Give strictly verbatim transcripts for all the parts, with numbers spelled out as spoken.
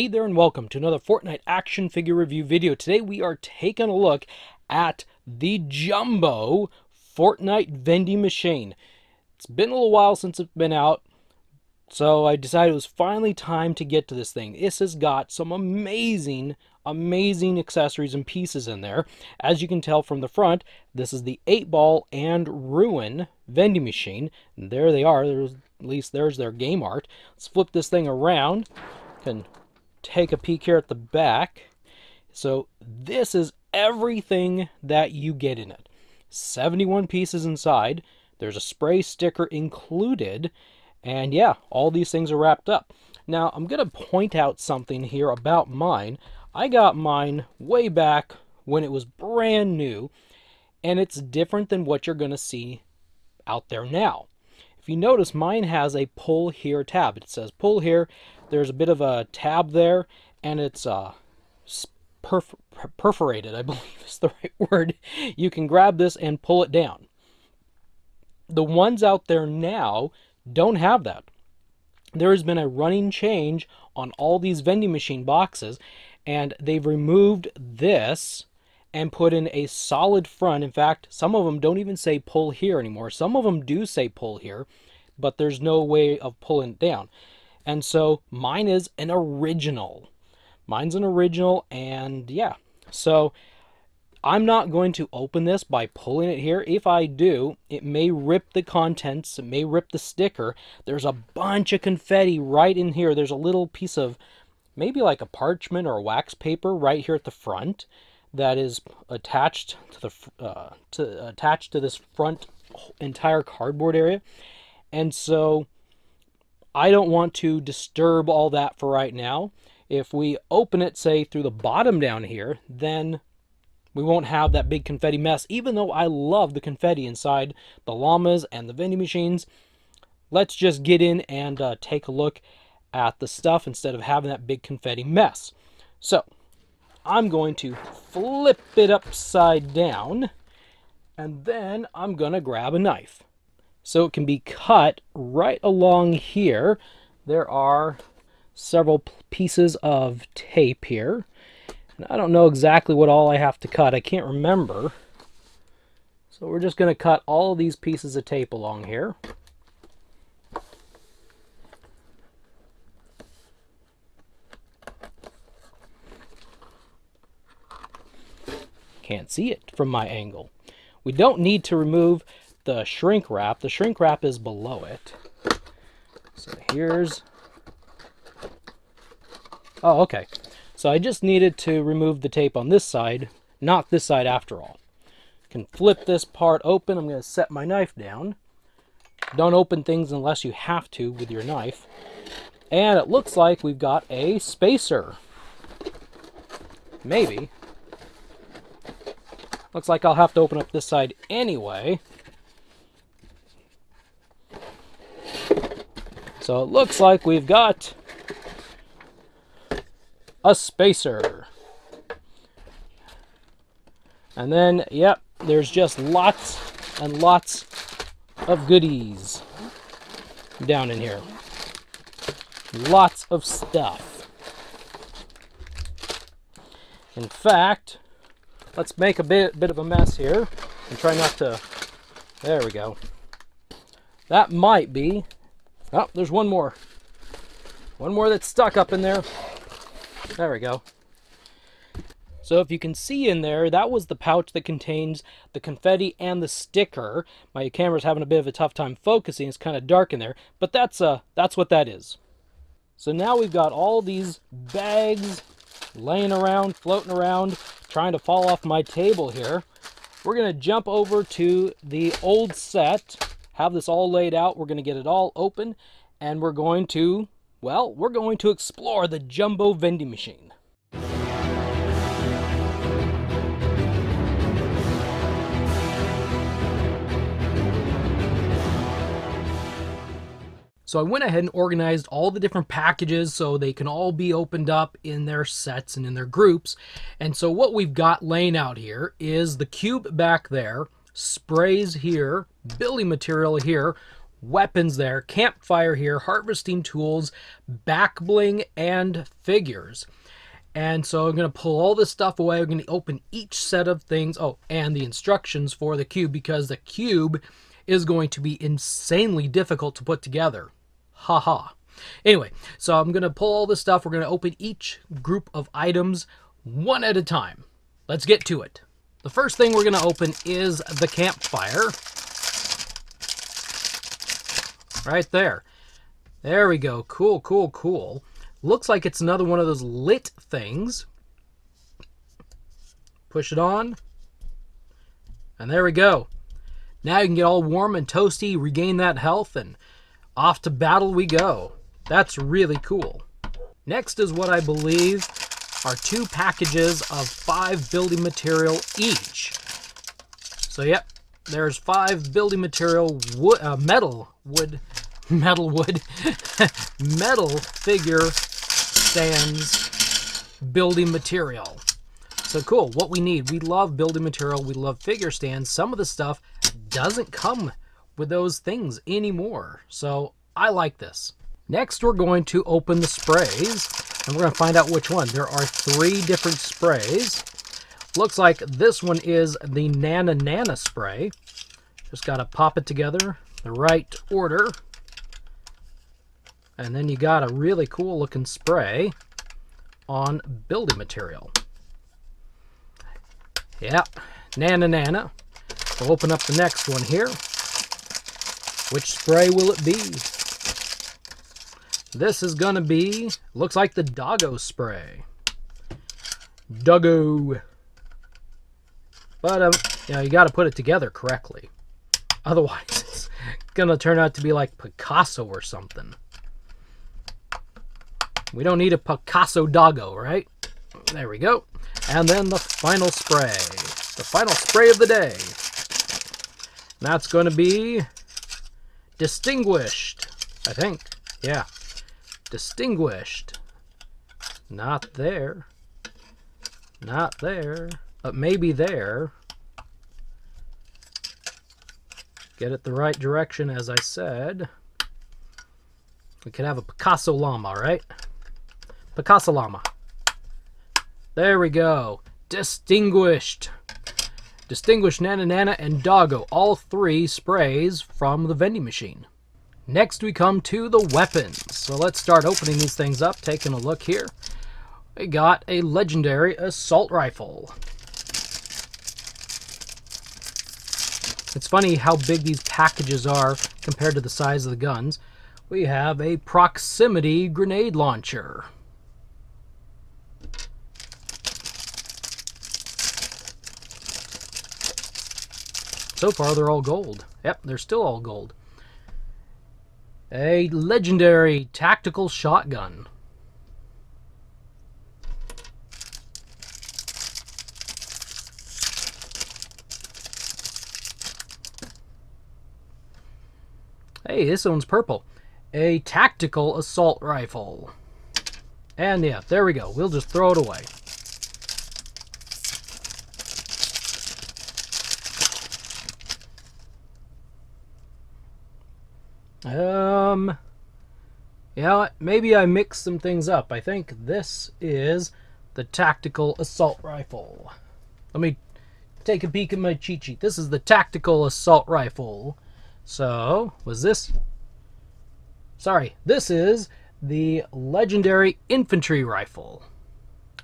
Hey there and welcome to another Fortnite action figure review video. Today we are taking a look at the Jumbo Fortnite vending machine. It's been a little while since it's been out, so I decided it was finally time to get to this thing. This has got some amazing, amazing accessories and pieces in there. As you can tell from the front, this is the eight ball and Ruin vending machine. And there they are. There's, at least there's their game art. Let's flip this thing around and take a peek here at the back. So this is everything that you get in it. seventy-one pieces inside. There's a spray sticker included. And yeah, all these things are wrapped up. Now I'm going to point out something here about mine. I got mine way back when it was brand new. And it's different than what you're going to see out there now. If you notice, mine has a pull here tab. It says pull here. There's a bit of a tab there, and it's uh, perf perforated, I believe is the right word. You can grab this and pull it down. The ones out there now don't have that. There has been a running change on all these vending machine boxes, and they've removed this and put in a solid front. In fact, some of them don't even say pull here anymore. Some of them do say pull here, but there's no way of pulling it down. And so mine is an original. Mine's an original, and yeah. So I'm not going to open this by pulling it here. If I do, it may rip the contents. It may rip the sticker. There's a bunch of confetti right in here. There's a little piece of maybe like a parchment or a wax paper right here at the front that is attached to the uh, to attached to this front entire cardboard area. And so I don't want to disturb all that for right now. If we open it, say, through the bottom down here, then we won't have that big confetti mess, even though I love the confetti inside the llamas and the vending machines. Let's just get in and uh, take a look at the stuff instead of having that big confetti mess. So I'm going to flip it upside down, and then I'm going to grab a knife. So it can be cut right along here. There are several pieces of tape here. And I don't know exactly what all I have to cut. I can't remember. So we're just going to cut all these pieces of tape along here. Can't see it from my angle. We don't need to remove the shrink wrap. The shrink wrap is below it. So here's, oh, okay. So I just needed to remove the tape on this side, not this side after all. Can flip this part open. I'm going to set my knife down. Don't open things unless you have to with your knife. And it looks like we've got a spacer. Maybe. Looks like I'll have to open up this side anyway. So it looks like we've got a spacer. And then, yep, there's just lots and lots of goodies down in here. Lots of stuff. In fact, let's make a bit, bit of a mess here and try not to, there we go. That might be, oh, there's one more. One more that's stuck up in there. There we go. So if you can see in there, that was the pouch that contains the confetti and the sticker. My camera's having a bit of a tough time focusing. It's kind of dark in there, but that's uh, that's what that is. So now we've got all these bags laying around, floating around, trying to fall off my table here. We're going to jump over to the old set. Have this all laid out. We're going to get it all open, and we're going to, well, we're going to explore the Jumbo vending machine. So I went ahead and organized all the different packages so they can all be opened up in their sets and in their groups. And so what we've got laying out here is the cube back there, sprays here, building material here, weapons there, campfire here, harvesting tools, back bling, and figures. And so I'm going to pull all this stuff away. I'm going to open each set of things. Oh, and the instructions for the cube, because the cube is going to be insanely difficult to put together. Ha ha. Anyway, so I'm going to pull all this stuff. We're going to open each group of items one at a time. Let's get to it. The first thing we're going to open is the campfire. Right there. There we go. Cool, cool, cool. Looks like it's another one of those lit things. Push it on. And there we go. Now you can get all warm and toasty, regain that health, and off to battle we go. That's really cool. Next is what I believe are two packages of five building material each. So yep, there's five building material wood, uh, metal wood, metal wood, metal figure stands, building material. So cool, what we need. We love building material, we love figure stands. Some of the stuff doesn't come with those things anymore. So I like this. Next, we're going to open the sprays and we're going to find out which one. There are three different sprays. Looks like this one is the Nana Nana spray. Just got to pop it together the right order. And then you got a really cool looking spray on building material. Yeah, Nana Nana. We'll open up the next one here. Which spray will it be? This is gonna be, looks like the Doggo spray. Doggo. But um, you know, you gotta put it together correctly. Otherwise, it's gonna turn out to be like Picasso or something. We don't need a Picasso Doggo, right? There we go. And then the final spray. The final spray of the day. And that's going to be Distinguished, I think. Yeah. Distinguished. Not there. Not there. But maybe there. Get it the right direction, as I said. We could have a Picasso llama, right? Picasso llama. There we go. Distinguished. Distinguished, Nana Nana, and Doggo, all three sprays from the vending machine. Next we come to the weapons. So let's start opening these things up, taking a look here. We got a legendary assault rifle. It's funny how big these packages are compared to the size of the guns. We have a proximity grenade launcher. So far, they're all gold. Yep, they're still all gold. A legendary tactical shotgun. Hey, this one's purple. A tactical assault rifle. And yeah, there we go. We'll just throw it away. Um, yeah, maybe I mixed some things up. I think this is the tactical assault rifle. Let me take a peek at my cheat sheet. This is the tactical assault rifle. So, was this? Sorry, this is the legendary infantry rifle.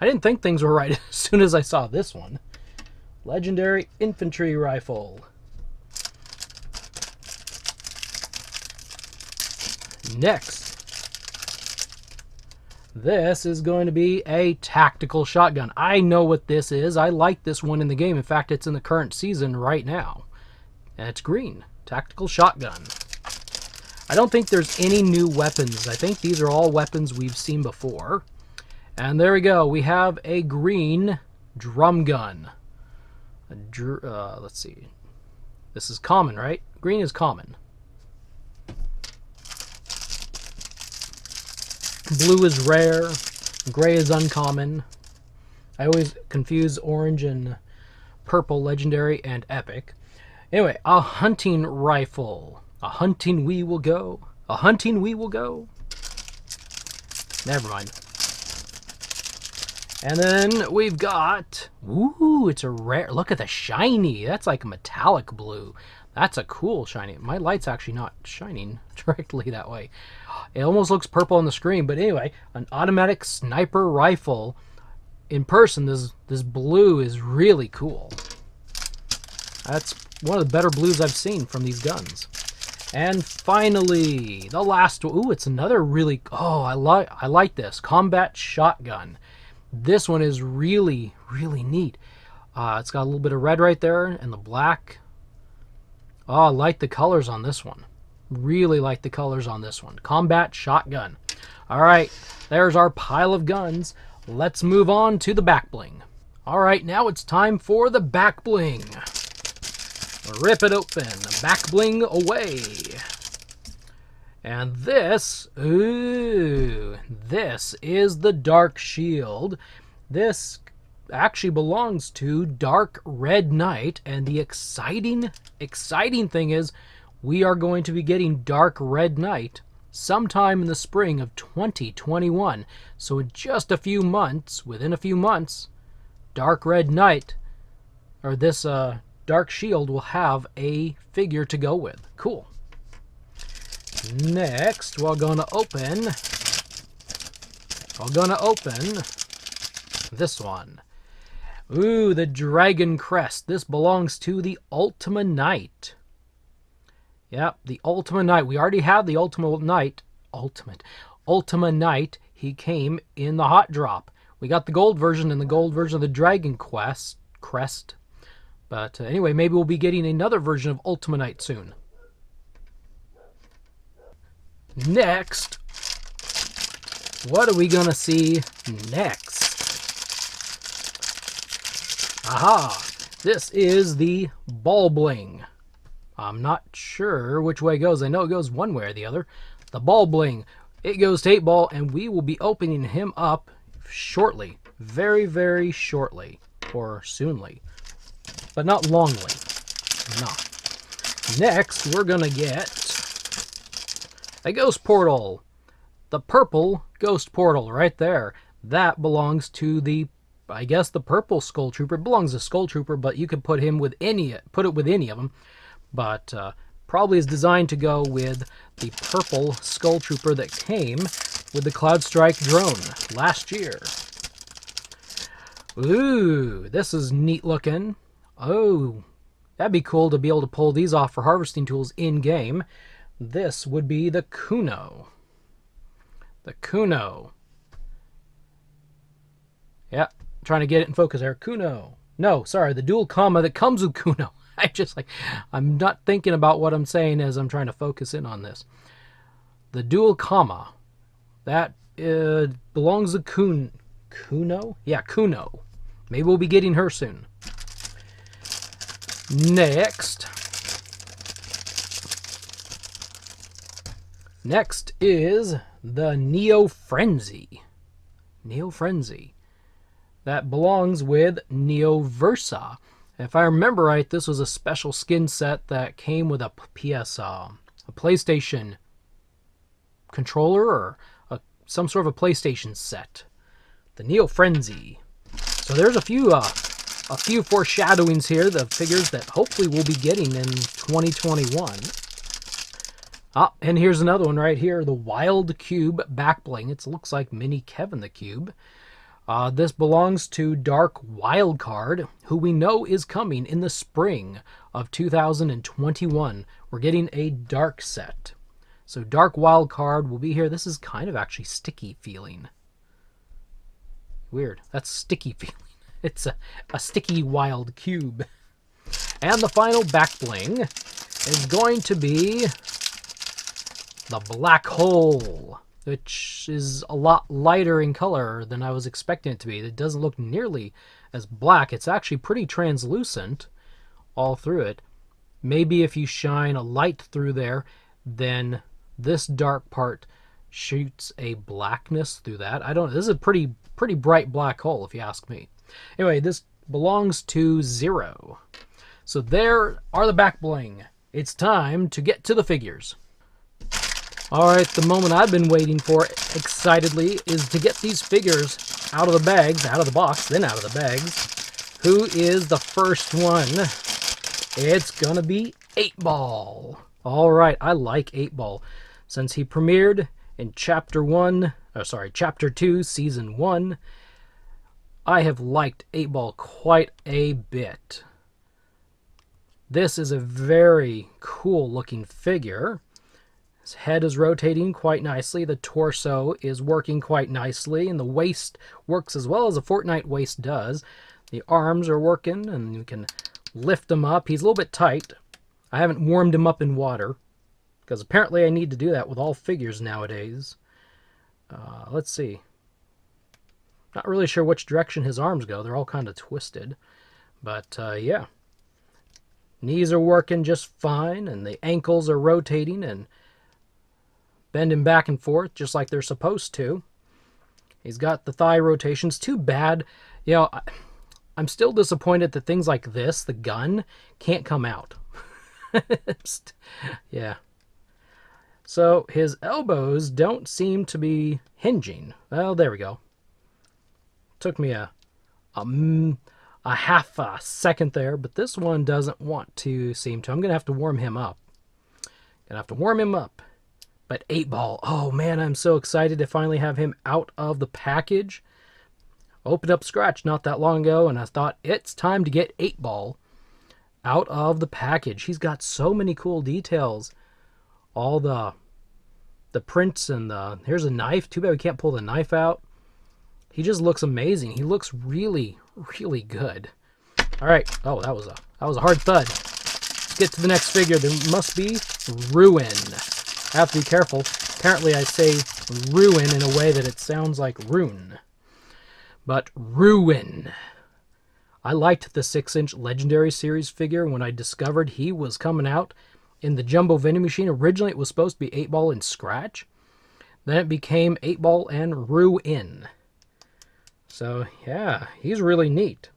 I didn't think things were right as soon as I saw this one. Legendary infantry rifle. Next, this is going to be a tactical shotgun. I know what this is. I like this one in the game. In fact, it's in the current season right now. And it's green. Tactical shotgun. I don't think there's any new weapons. I think these are all weapons we've seen before. And there we go. We have a green drum gun. A dr uh, let's see. This is common, right? Green is common. Blue is rare, gray is uncommon. I always confuse orange and purple, legendary and epic. Anyway, a hunting rifle. A hunting we will go. A hunting we will go. Never mind. And then we've got, ooh, it's a rare, look at the shiny. That's like metallic blue. That's a cool shiny. My light's actually not shining directly that way. It almost looks purple on the screen, but anyway, an automatic sniper rifle. In person, this this blue is really cool. That's one of the better blues I've seen from these guns. And finally, the last, ooh, it's another really, oh, I like I like this, combat shotgun. This one is really, really neat. Uh, it's got a little bit of red right there and the black. Oh, I like the colors on this one. Really like the colors on this one. Combat shotgun. All right, there's our pile of guns. Let's move on to the back bling. All right, now it's time for the back bling. Rip it open. Back bling away. And this, ooh, this is the Dark Shield. This actually belongs to Dark Red Knight, and the exciting, exciting thing is we are going to be getting Dark Red Knight sometime in the spring of twenty twenty-one. So in just a few months, within a few months, Dark Red Knight, or this uh, Dark Shield will have a figure to go with. Cool. Next, we're gonna open, we're gonna open this one. Ooh, the Dragon Crest. This belongs to the Ultima Knight. Yep, the Ultima Knight. We already had the Ultima Knight. Ultimate. Ultima Knight. He came in the hot drop. We got the gold version and the gold version of the Dragon Quest Crest. But uh, anyway, maybe we'll be getting another version of Ultima Knight soon. Next, what are we going to see next? Aha! This is the Ball Bling. I'm not sure which way it goes. I know it goes one way or the other. The Ball Bling. It goes to eight ball, and we will be opening him up shortly. Very, very shortly. Or soonly. But not longly. No. Next, we're going to get a ghost portal. The purple ghost portal right there. That belongs to the, I guess the purple Skull Trooper. It belongs to Skull Trooper, but you could put him with any, put it with any of them. But uh, probably is designed to go with the purple Skull Trooper that came with the Cloudstrike drone last year. Ooh, this is neat looking. Oh, that'd be cool to be able to pull these off for harvesting tools in game. This would be the Kuno. The Kuno. Yeah, trying to get it in focus there. Kuno. No, sorry, the dual Kama that comes with Kuno. I just like, I'm not thinking about what I'm saying as I'm trying to focus in on this. The dual Kama. That uh, belongs to Kun, Kuno? Yeah, Kuno. Maybe we'll be getting her soon. Next. Next is the Neo Frenzy. Neo Frenzy. That belongs with Neo Versa. If I remember right, this was a special skin set that came with a P S, uh, a PlayStation controller or a, some sort of a PlayStation set. The Neo Frenzy. So there's a few, uh, a few foreshadowings here, the figures that hopefully we'll be getting in twenty twenty-one. Ah, and here's another one right here, the Wild Cube back bling. It looks like mini Kevin the Cube. Uh, this belongs to Dark Wildcard, who we know is coming in the spring of two thousand twenty-one. We're getting a dark set. So Dark Wildcard will be here. This is kind of actually sticky feeling. Weird. That's sticky feeling. It's a, a sticky wild cube. And the final back bling is going to be the Black Hole, which is a lot lighter in color than I was expecting it to be. It doesn't look nearly as black. It's actually pretty translucent all through it. Maybe if you shine a light through there, then this dark part shoots a blackness through that. I don't know. This is a pretty pretty bright black hole, if you ask me. Anyway, this belongs to Zero. So there are the back bling. It's time to get to the figures. Alright, the moment I've been waiting for excitedly is to get these figures out of the bags, out of the box, then out of the bags. Who is the first one? It's gonna be eight ball. Alright, I like eight ball. Since he premiered in Chapter one, or sorry, Chapter two, Season one, I have liked eight ball quite a bit. This is a very cool looking figure. His head is rotating quite nicely, the torso is working quite nicely, and the waist works as well as a Fortnite waist does. The arms are working, and you can lift him up. He's a little bit tight. I haven't warmed him up in water, because apparently I need to do that with all figures nowadays. Uh, let's see. Not really sure which direction his arms go. They're all kind of twisted. But, uh, yeah. Knees are working just fine, and the ankles are rotating and bending back and forth just like they're supposed to. He's got the thigh rotations. Too bad. You know, I, I'm still disappointed that things like this, the gun, can't come out. Yeah. So his elbows don't seem to be hinging. Well, there we go. Took me a, a, a half a second there, but this one doesn't want to seem to. I'm going to have to warm him up. Going to have to warm him up. But eight ball, oh man, I'm so excited to finally have him out of the package. Opened up Scratch not that long ago, and I thought, it's time to get eight ball out of the package. He's got so many cool details. All the the prints and the... Here's a knife. Too bad we can't pull the knife out. He just looks amazing. He looks really, really good. All right. Oh, that was a that was a hard thud. Let's get to the next figure. There must be Ruin. I have to be careful. Apparently, I say Ruin in a way that it sounds like Rune. But Ruin. I liked the six inch Legendary Series figure when I discovered he was coming out in the Jumbo Vending Machine. Originally, it was supposed to be eight ball and Scratch. Then it became eight ball and Ruin. So, yeah, he's really neat.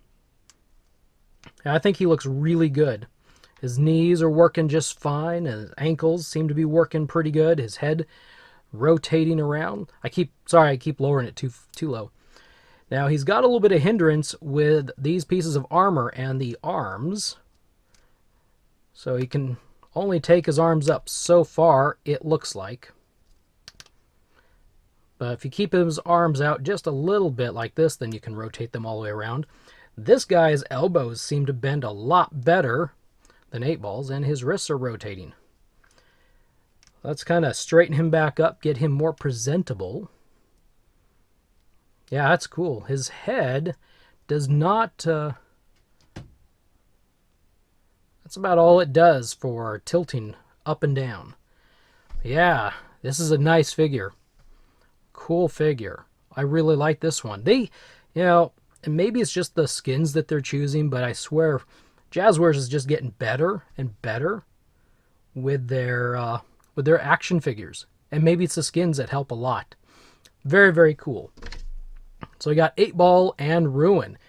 And I think he looks really good. His knees are working just fine. His ankles seem to be working pretty good. His head rotating around. I keep, sorry, I keep lowering it too, too low. Now, he's got a little bit of hindrance with these pieces of armor and the arms. So he can only take his arms up so far, it looks like. But if you keep his arms out just a little bit like this, then you can rotate them all the way around. This guy's elbows seem to bend a lot better than eight ball's, and his wrists are rotating. Let's kind of straighten him back up, get him more presentable. Yeah, that's cool. His head does not... Uh, that's about all it does for tilting up and down. Yeah, this is a nice figure. Cool figure. I really like this one. They, you know, and maybe it's just the skins that they're choosing, but I swear Jazzwares is just getting better and better with their, uh, with their action figures. And maybe it's the skins that help a lot. Very, very cool. So we got eight ball and Ruin.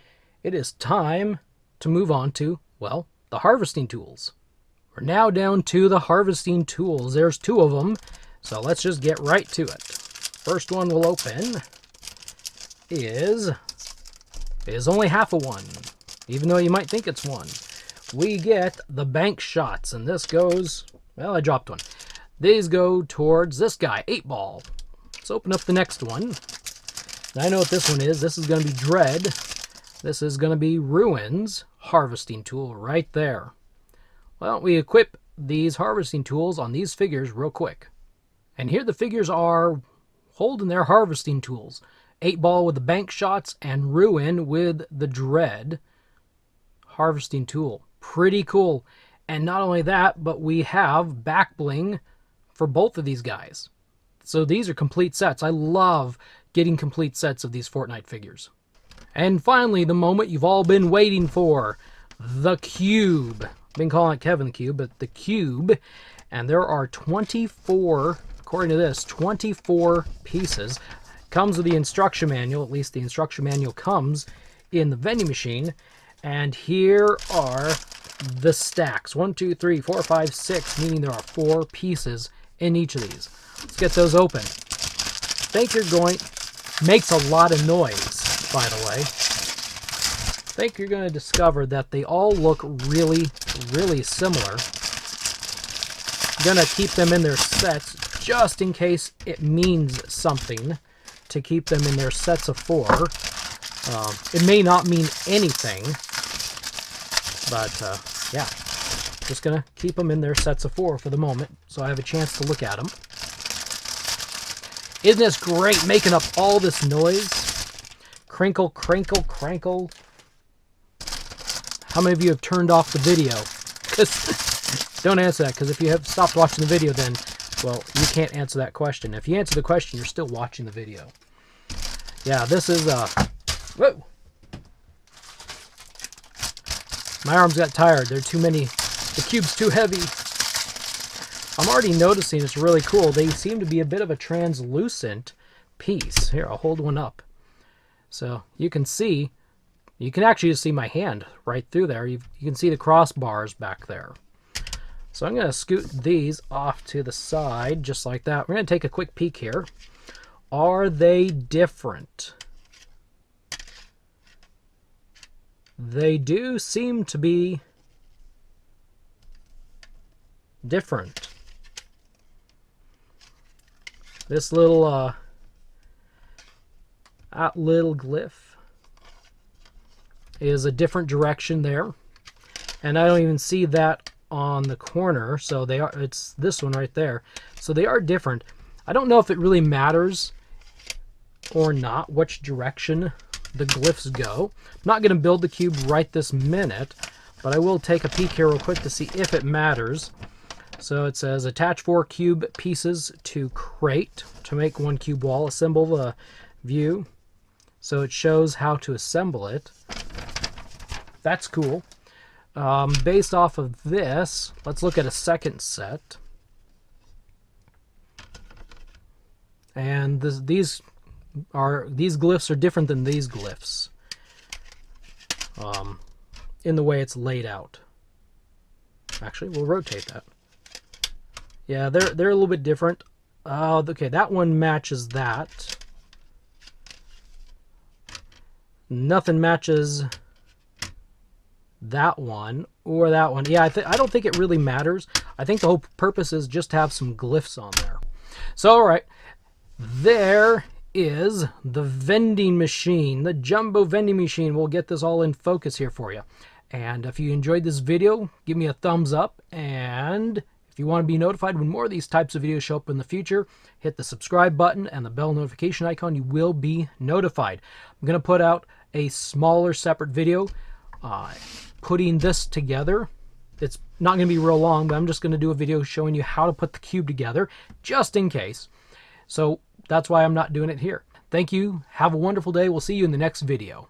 It is time to move on to, well, the harvesting tools. We're now down to the harvesting tools. There's two of them, so let's just get right to it. First one we'll open is, is only half of one, even though you might think it's one. We get the Bank Shots, and this goes, well, I dropped one. These go towards this guy, eight ball. Let's open up the next one. I know what this one is. This is going to be Dread. This is going to be Ruin's harvesting tool right there. Why don't we equip these harvesting tools on these figures real quick? And here the figures are holding their harvesting tools. eight ball with the Bank Shots and Ruin with the Dread harvesting tool. Pretty cool. And not only that, but we have Back Bling for both of these guys. So these are complete sets. I love getting complete sets of these Fortnite figures. And finally, the moment you've all been waiting for, the Cube. I've been calling it Kevin the Cube, but the Cube. And there are twenty-four, according to this, twenty-four pieces. Comes with the instruction manual, at least the instruction manual comes in the vending machine. And here are the stacks. One, two, three, four, five, six, meaning there are four pieces in each of these. Let's get those open. Think you're going... Makes a lot of noise, by the way. Think you're going to discover that they all look really, really similar. I'm going to keep them in their sets just in case it means something to keep them in their sets of four. Um, it may not mean anything, but uh, yeah, just going to keep them in their sets of four for the moment so I have a chance to look at them. Isn't this great making up all this noise? Crinkle, crinkle, crinkle. How many of you have turned off the video? Don't answer that, because if you have stopped watching the video, then, well, you can't answer that question. If you answer the question, you're still watching the video. Yeah, this is, uh, whoa. My arms got tired. There are too many. The cube's too heavy. I'm already noticing it's really cool. They seem to be a bit of a translucent piece. Here, I'll hold one up. So you can see, you can actually see my hand right through there. You've, you can see the crossbars back there. So I'm going to scoot these off to the side just like that. We're going to take a quick peek here. Are they different? They do seem to be different. This little uh, that little glyph is a different direction there, and I don't even see that on the corner. So they are. It's this one right there. So they are different. I don't know if it really matters or not which direction the glyphs go. I'm not going to build the cube right this minute, but I will take a peek here real quick to see if it matters. So it says attach four cube pieces to crate to make one cube wall. Assemble the view. So it shows how to assemble it. That's cool. Um, based off of this, let's look at a second set. And this, these are these glyphs are different than these glyphs um, in the way it's laid out. Actually, we'll rotate that. Yeah, they're they're a little bit different. Uh, okay, that one matches that. Nothing matches that one or that one. Yeah, I, th I don't think it really matters. I think the whole purpose is just to have some glyphs on there. So, all right, there is the vending machine, the jumbo vending machine. We'll get this all in focus here for you. And if you enjoyed this video, give me a thumbs up, and if you want to be notified when more of these types of videos show up in the future, hit the subscribe button and the bell notification icon. You will be notified. I'm going to put out a smaller separate video uh, putting this together. It's not going to be real long, but I'm just going to do a video showing you how to put the cube together just in case. So that's why I'm not doing it here. Thank you. Have a wonderful day. We'll see you in the next video.